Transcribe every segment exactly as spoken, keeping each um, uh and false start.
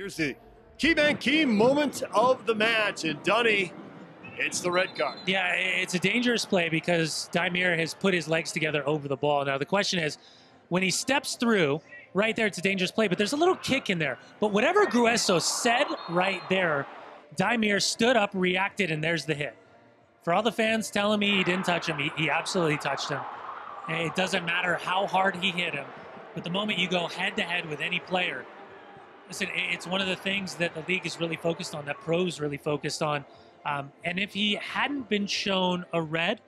Here's the key man, key moment of the match, and Dunny hits the red card. Yeah, it's a dangerous play because Daimere has put his legs together over the ball. Now the question is, when he steps through, right there, it's a dangerous play, but there's a little kick in there. But whatever Gruezo said right there, Daimere stood up, reacted, and there's the hit. For all the fans telling me he didn't touch him, he, he absolutely touched him. And it doesn't matter how hard he hit him, but the moment you go head-to-head with any player, listen, it's one of the things that the league is really focused on, that P R O's really focused on. Um, and if he hadn't been shown a red,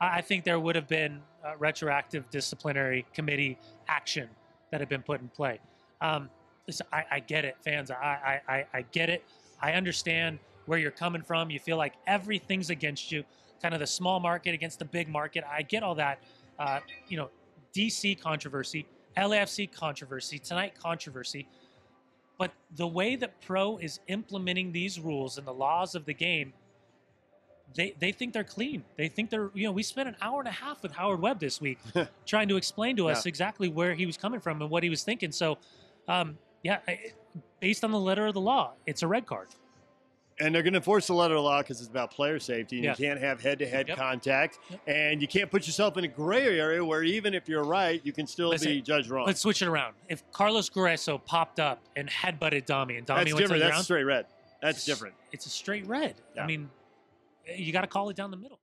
I think there would have been a retroactive disciplinary committee action that had been put in play. Um, listen, I, I get it, fans. I, I, I get it. I understand where you're coming from. You feel like everything's against you, kind of the small market against the big market. I get all that. Uh, you know, D C controversy, L A F C controversy, tonight controversy. But the way that P R O is implementing these rules and the laws of the game, they, they think they're clean. They think they're, you know, we spent an hour and a half with Howard Webb this week trying to explain to us yeah. exactly where he was coming from and what he was thinking. So, um, yeah, it, based on the letter of the law, it's a red card. And they're going to enforce the letter of the law because it's about player safety, and yeah. you can't have head-to-head yep. contact, yep. and you can't put yourself in a gray area where even if you're right, you can still Listen, be judged wrong. Let's switch it around. If Carlos Gruezo popped up and headbutted Domi, and Domi That's went different. to the That's ground, straight red. That's it's, different. It's a straight red. Yeah. I mean, you got to call it down the middle.